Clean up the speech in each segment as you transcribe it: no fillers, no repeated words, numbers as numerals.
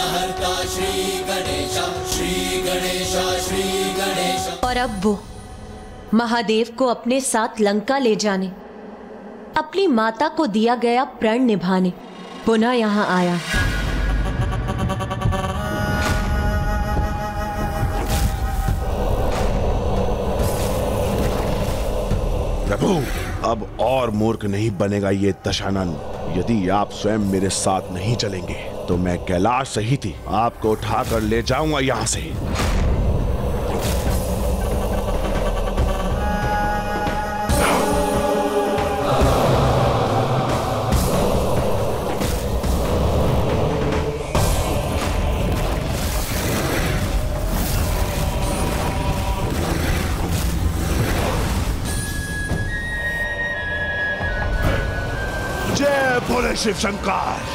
हरता श्री गणेशा श्री गणेशा श्री गणेशा। और अब वो महादेव को अपने साथ लंका ले जाने, अपनी माता को दिया गया प्रण निभाने पुनः यहाँ आया। प्रभु, अब और मूर्ख नहीं बनेगा ये दशानन। यदि आप स्वयं मेरे साथ नहीं चलेंगे तो मैं कैलाश सहित ही आपको उठा कर ले जाऊंगा यहाँ से। शिव शंकर,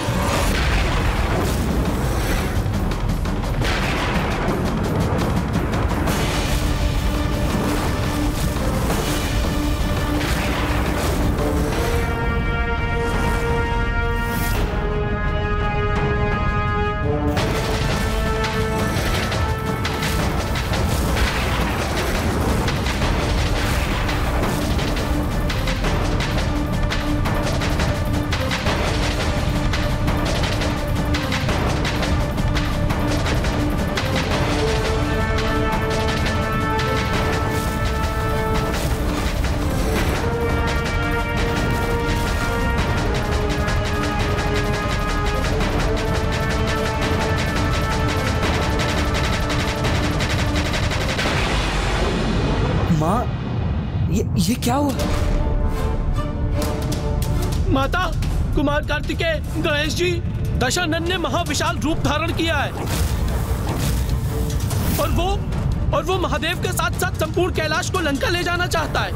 ये क्या हुआ? माता, कुमार कार्तिकेय, गणेश जी, दशानन ने महाविशाल रूप धारण किया है और वो महादेव के साथ साथ संपूर्ण कैलाश को लंका ले जाना चाहता है।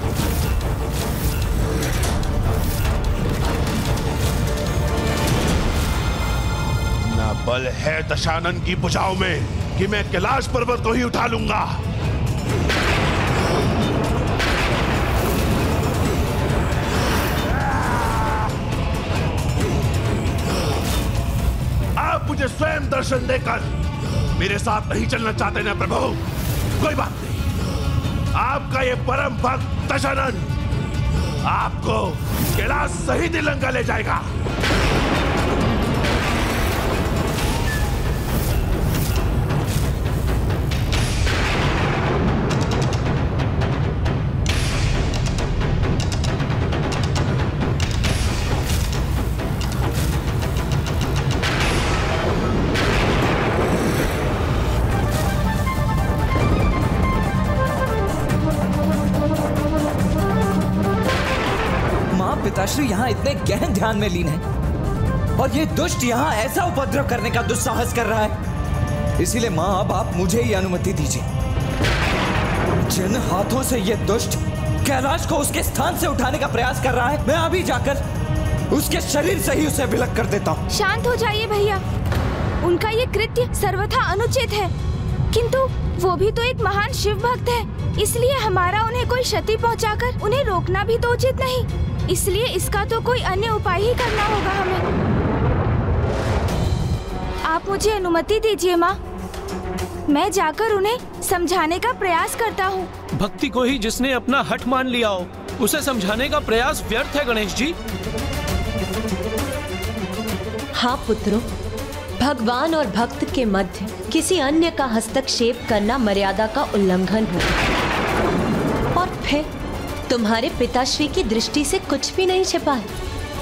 ना बल है दशानन की भुजाओं में कि मैं कैलाश पर्वत को ही उठा लूंगा। मुझे स्वयं दर्शन देकर मेरे साथ नहीं चलना चाहते ना प्रभु? कोई बात नहीं, आपका ये परम भक्त दशानन आपको कैलाश सहित लंका ले जाएगा। पिताश्री यहाँ इतने गहन ध्यान में लीन है और ये दुष्ट यहाँ ऐसा उपद्रव करने का दुस्साहस कर रहा है, इसीलिए माँ अब आप मुझे ही अनुमति दीजिए। जिन हाथों से ये दुष्ट कैलाश को उसके स्थान से उठाने का प्रयास कर रहा है, मैं अभी जाकर उसके शरीर से ही उसे विलग कर देता हूँ। शांत हो जाइए भैया, उनका ये कृत्य सर्वथा अनुचित है, किंतु वो भी तो एक महान शिव भक्त है, इसलिए हमारा उन्हें कोई क्षति पहुँचाकर उन्हें रोकना भी तो उचित नहीं, इसलिए इसका तो कोई अन्य उपाय ही करना होगा हमें। आप मुझे अनुमति दीजिए माँ, मैं जाकर उन्हें समझाने का प्रयास करता हूँ। भक्ति को ही जिसने अपना हठ मान लिया हो उसे समझाने का प्रयास व्यर्थ है गणेश जी। हाँ पुत्रों, भगवान और भक्त के मध्य किसी अन्य का हस्तक्षेप करना मर्यादा का उल्लंघन होगा। और फिर तुम्हारे पिताश्री की दृष्टि से कुछ भी नहीं छिपा है,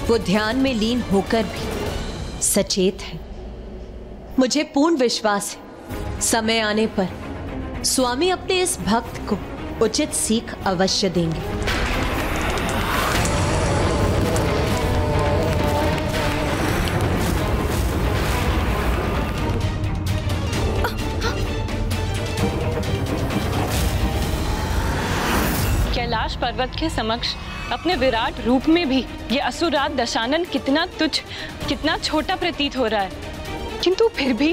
वो ध्यान में लीन होकर भी सचेत है। मुझे पूर्ण विश्वास है समय आने पर स्वामी अपने इस भक्त को उचित सीख अवश्य देंगे। पर्वत के समक्ष अपने विराट रूप में भी ये असुरात दशानन कितना तुच्छ, कितना छोटा प्रतीत हो रहा है, किंतु फिर भी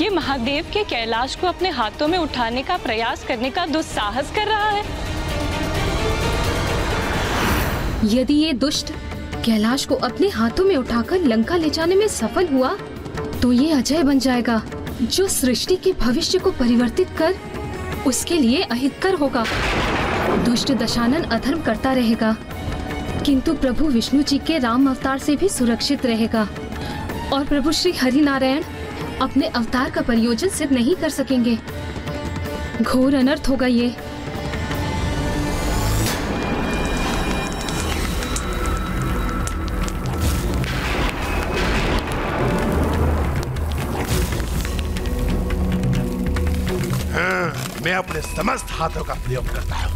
ये महादेव के कैलाश को अपने हाथों में उठाने का प्रयास करने का दुस्साहस कर रहा है। यदि ये दुष्ट कैलाश को अपने हाथों में उठाकर लंका ले जाने में सफल हुआ तो ये अजय बन जाएगा जो सृष्टि के भविष्य को परिवर्तित कर उसके लिए अहितकर होगा। दुष्ट दशानन अधर्म करता रहेगा किंतु प्रभु विष्णु जी के राम अवतार से भी सुरक्षित रहेगा। और प्रभु श्री हरिनारायण अपने अवतार का प्रयोजन सिद्ध नहीं कर सकेंगे। घोर अनर्थ होगा ये। मैं अपने समस्त हाथों का प्रयोग करता हूँ।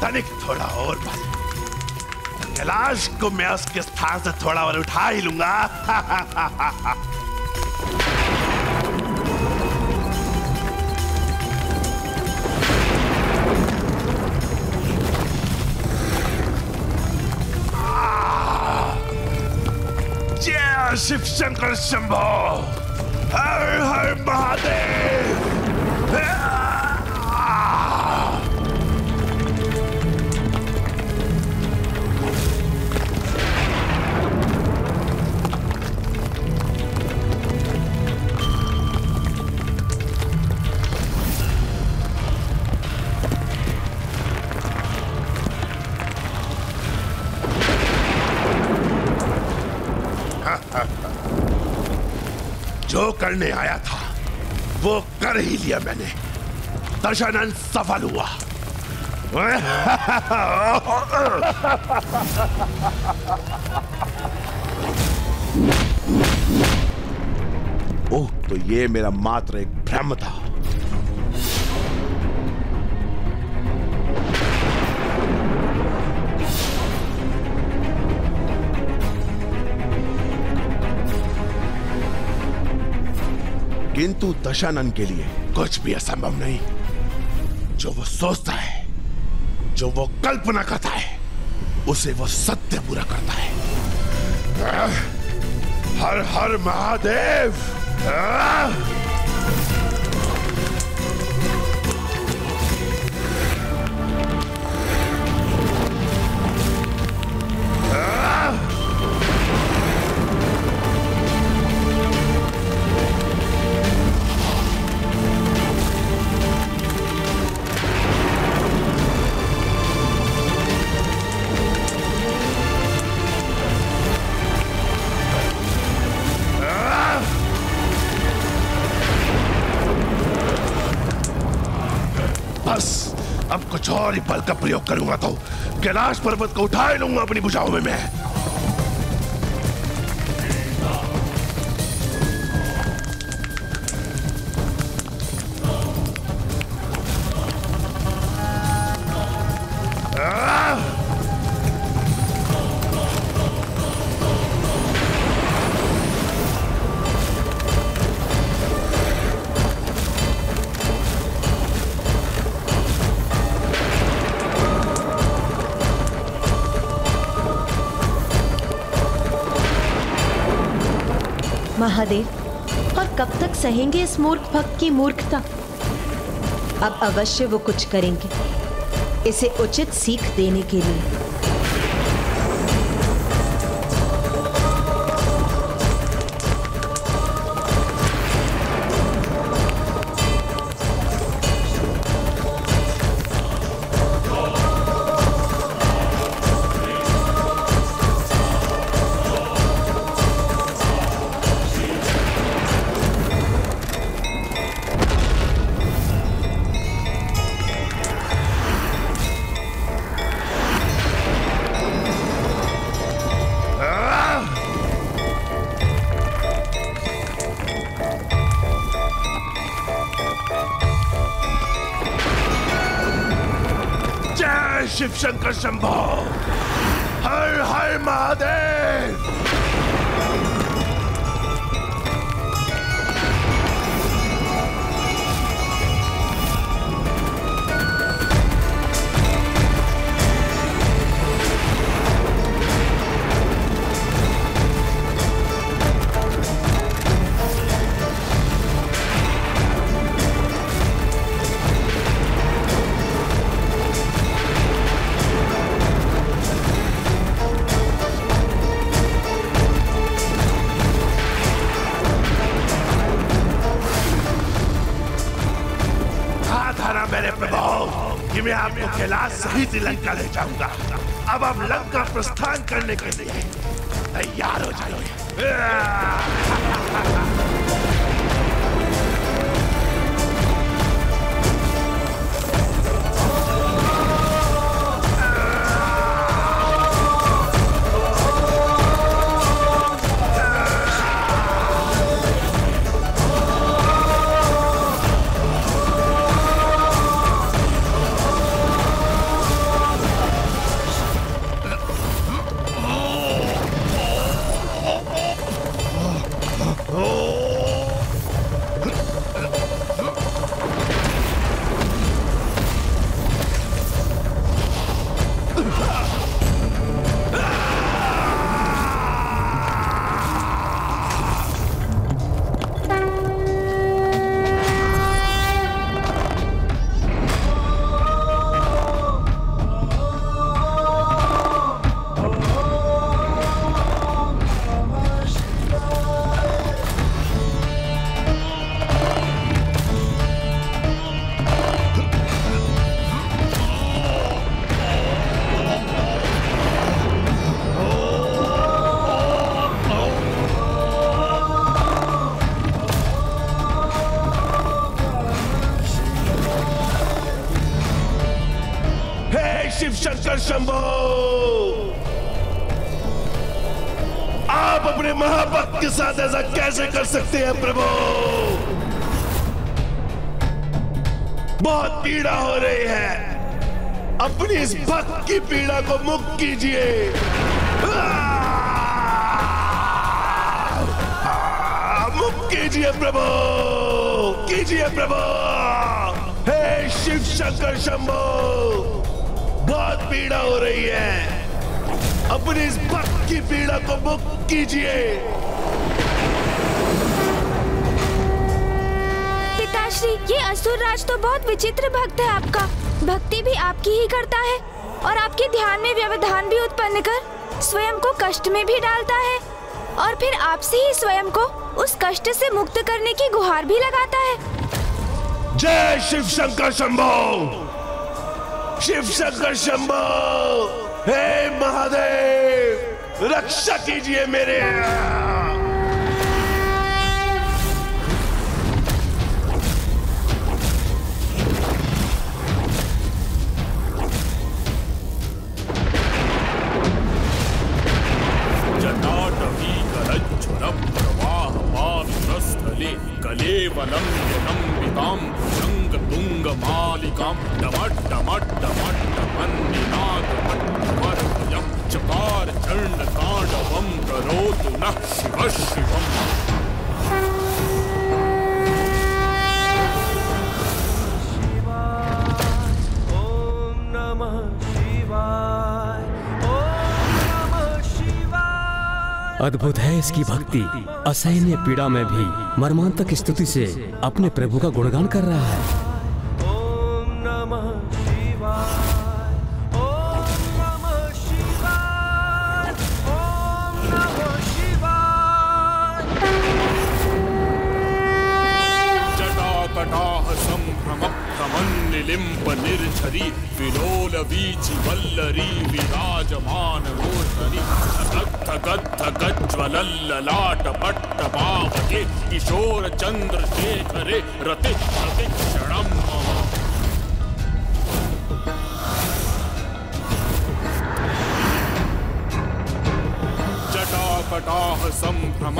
तनिक थोड़ा और बस, कैलाश को मैं उसके स्थान से थोड़ा और उठा ही लूंगा। शिव शंकर शंभो, हर हर महादेव। जो करने आया था वो कर ही लिया मैंने। दशानन सफल हुआ। ओह, तो ये मेरा मात्र एक भ्रम था। किंतु दशानन के लिए कुछ भी असंभव नहीं। जो वो सोचता है, जो वो कल्पना करता है, उसे वो सत्य पूरा करता है। हर हर महादेव। और बल का प्रयोग करूंगा तो कैलाश पर्वत को उठा लूंगा अपनी भुजाओं में मैं। महादेव, और कब तक सहेंगे इस मूर्ख भक्त की मूर्खता? अब अवश्य वो कुछ करेंगे इसे उचित सीख देने के लिए। शिव शंकर शंभो, हर हर महादेव। प्रभाव कि मैं आपको कैलाश सहित लंका ले जाऊंगा। अब आप लंका प्रस्थान करने के लिए तैयार हो जाओ। शंभो, आप अपने महाभक्त के साथ ऐसा कैसे कर सकते हैं प्रभु? बहुत पीड़ा हो रही है, अपनी इस भक्त की पीड़ा को मुक्त कीजिए। मुक्त कीजिए प्रभु, हे शिव शंकर शंभो, बहुत पीड़ा हो रही है, अपनी इस भक्त की पीड़ा को मुक्त कीजिए। पिताश्री, ये असुरराज तो बहुत विचित्र भक्त है आपका। भक्ति भी आपकी ही करता है और आपके ध्यान में व्यवधान भी उत्पन्न कर स्वयं को कष्ट में भी डालता है और फिर आपसे ही स्वयं को उस कष्ट से मुक्त करने की गुहार भी लगाता है। जय शिव शंकर शंभो, शिव शंकर शंभो, हे महादेव, रक्षा कीजिए मेरे। जटाटवी करच्छुरं प्रवाहपानस्थले कलेवलं विलम्बितां तुंगमालिकां डमट्टमट्टमट्टमन्निनादपट्टवर्भयं चकारचण्डताण्डवं करोतु नः शिवः शिवम्। अद्भुत है इसकी भक्ति, असहनीय पीड़ा में भी मर्मांतक स्तुति से अपने प्रभु का गुणगान कर रहा है। लिम्ब निर्झरी विलोल वीचि वल्लरी विराजमान मूर्धनि धगत धगत ज्वलल्ललाट पट्ट पावके किशोर चंद्र शेखरे रति रति क्षणम्। जटाकटाह संभ्रम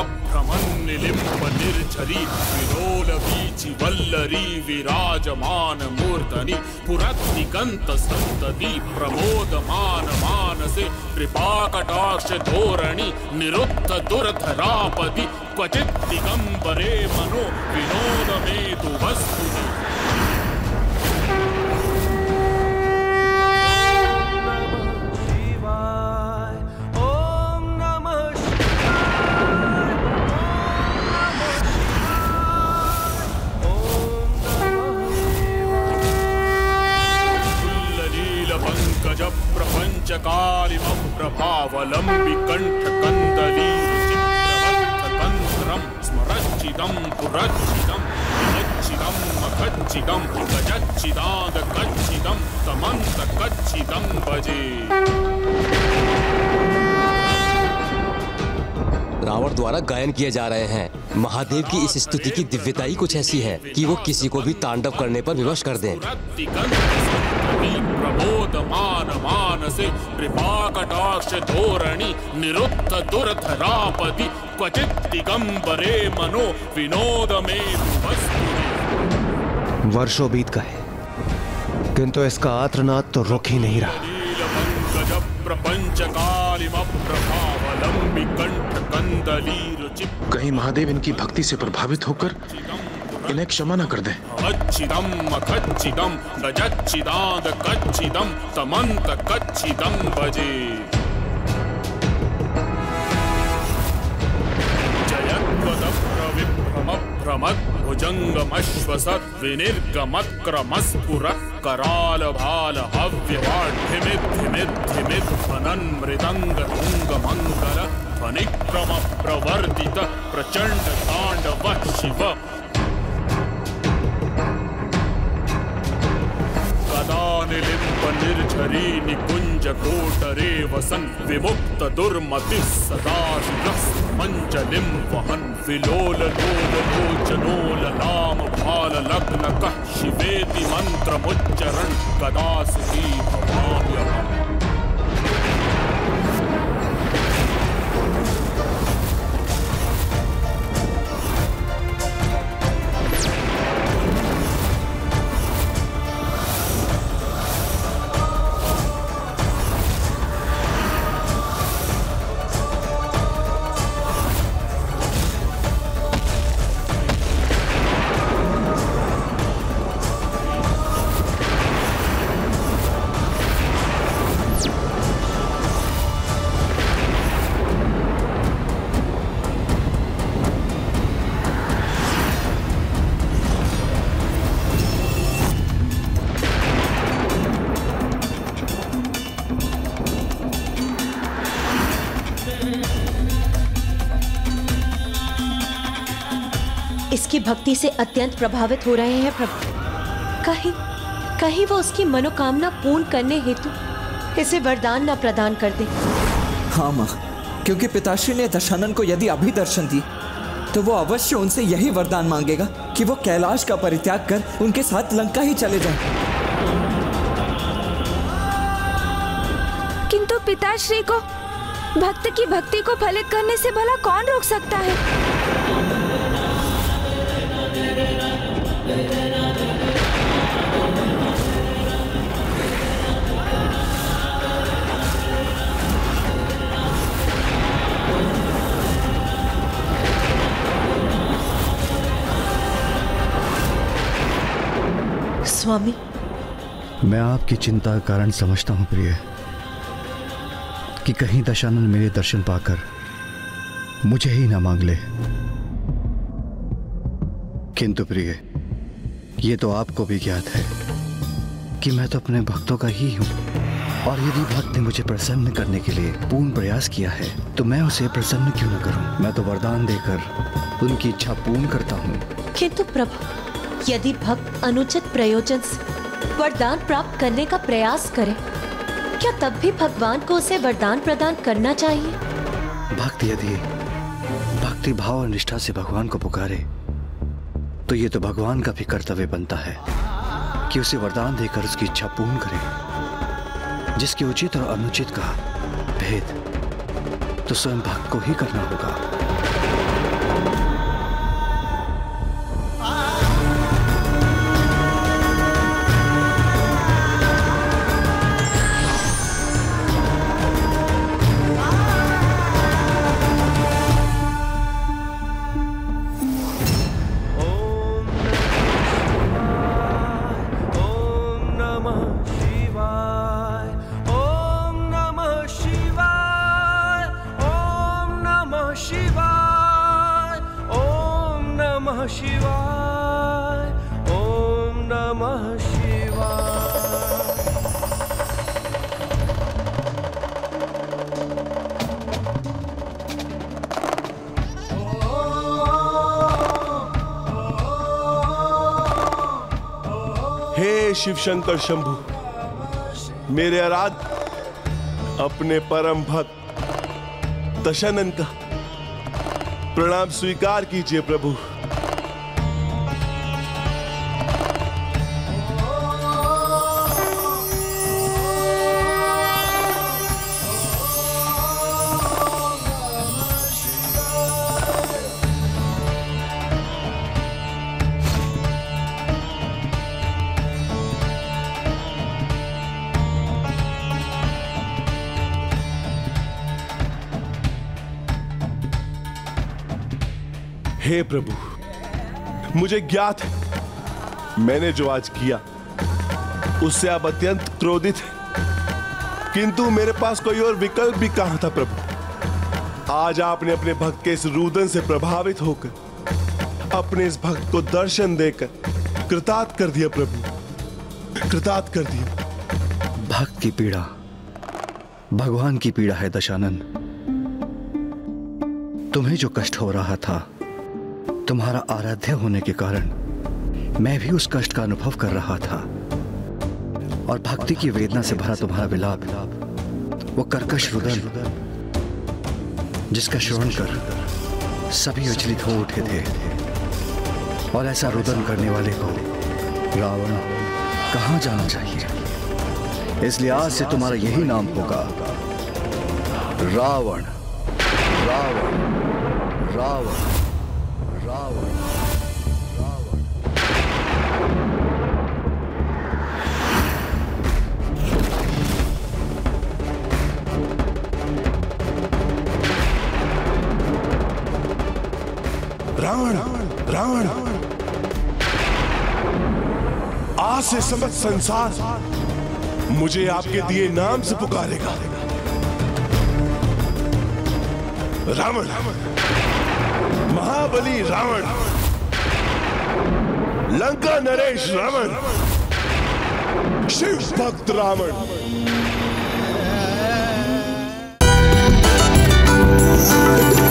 निलिम्ब निर्झरी विलोल वीचि वल्लरी विराजमान मूर्धनि पुरत्निकंत सन्तति प्रमोदमान मानसे कृपाकटाक्ष धोरणि निरुत्थ दुरधरापति क्वचित् दिगंबरे मनो विनोदमेतु वस्तुनि। प्रपंचकारिमं प्रभावलंबिकण्ठकन्दलीरुचिप्रवर्धकन्त्रं स्मरच्चिदं पुरच्चिदं कच्चिदम अकच्चिदम गजच्चिदाद कच्चिदम समंत कच्चिदम भजे। रावण द्वारा गायन किए जा रहे हैं। महादेव की इस स्तुति की दिव्यता ही कुछ ऐसी है कि वो किसी को भी तांडव करने पर विवश कर दें। वर्षों बीत गए, किंतु इसका आर्तनाद तो रुक ही नहीं रहा। कहीं महादेव इनकी भक्ति से प्रभावित होकर इन्हें क्षमा न कर दें। कराल भाल हव्य धिमित धिमित धिमित फनन मृदंग तुंग मंगल फनिक्रम प्रवर्तित प्रचंड तांडव शिव। कदा निलिंब निर्झरी निकुंज कोटरे वसन विमुक्त दुर्मति सदा शिवस मंजलिम वहन विलोल लोल लोचनोल लाम भाल लग्न कह शिवेति मंत्र मुच्चरण कदा सुधी भवाम्यहम्। की भक्ति से अत्यंत प्रभावित हो रहे हैं प्रभु। कहीं कहीं वो उसकी मनोकामना पूर्ण करने हेतु इसे वरदान न प्रदान कर दे। हाँ माँ, क्योंकि पिताश्री ने दशानन को यदि अभी दर्शन दी तो वो अवश्य उनसे यही वरदान मांगेगा कि वो कैलाश का परित्याग कर उनके साथ लंका ही चले जाएं। किंतु पिताश्री को भक्त की भक्ति को फलित करने से भला कौन रोक सकता है। स्वामी, मैं आपकी चिंता का कारण समझता हूं प्रिय, कि कहीं दशानन मेरे दर्शन पाकर मुझे ही ना मांग ले। किंतु प्रिय, ये तो आपको भी ज्ञात है कि मैं तो अपने भक्तों का ही हूँ, और यदि भक्त ने मुझे प्रसन्न करने के लिए पूर्ण प्रयास किया है तो मैं उसे प्रसन्न क्यों न करूँ। मैं तो वरदान देकर उनकी इच्छा पूर्ण करता हूँ। किंतु प्रभु, यदि भक्त अनुचित प्रयोजन से वरदान प्राप्त करने का प्रयास करे, क्या तब भी भगवान को उसे वरदान प्रदान करना चाहिए। भक्त यदि भक्ति भाव और निष्ठा से भगवान को पुकारे तो ये तो भगवान का भी कर्तव्य बनता है कि उसे वरदान देकर उसकी इच्छा पूर्ण करे। जिसके उचित और अनुचित का भेद तो स्वयं भक्त को ही करना होगा। हे शिव शंकर शंभु, मेरे आराध्य अपने परम भक्त दशानन का प्रणाम स्वीकार कीजिए प्रभु। हे प्रभु, मुझे ज्ञात है मैंने जो आज किया उससे आप अत्यंत क्रोधित हैं, किंतु मेरे पास कोई और विकल्प भी कहां था प्रभु। आज आपने अपने भक्त के इस रुदन से प्रभावित होकर अपने इस भक्त को दर्शन देकर कृतार्थ कर दिया प्रभु, कृतार्थ कर दिया। भक्त की पीड़ा भगवान की पीड़ा है दशानन। तुम्हें जो कष्ट हो रहा था, तुम्हारा आराध्य होने के कारण मैं भी उस कष्ट का अनुभव कर रहा था, और भक्ति की वेदना से भरा तुम्हारा विलाप, वो कर्कश रुदन जिसका श्रवण कर सभी विचलित हो उठे थे, और ऐसा रुदन करने वाले को रावण कहाँ जाना चाहिए। इसलिए आज से तुम्हारा यही नाम होगा, रावण रावण रावण। रावण रावण, आज से समझ संसार मुझे आपके दिए नाम से पुकारेगा। रावण महाबली रावण, लंका नरेश रावण, शिव भक्त रावण।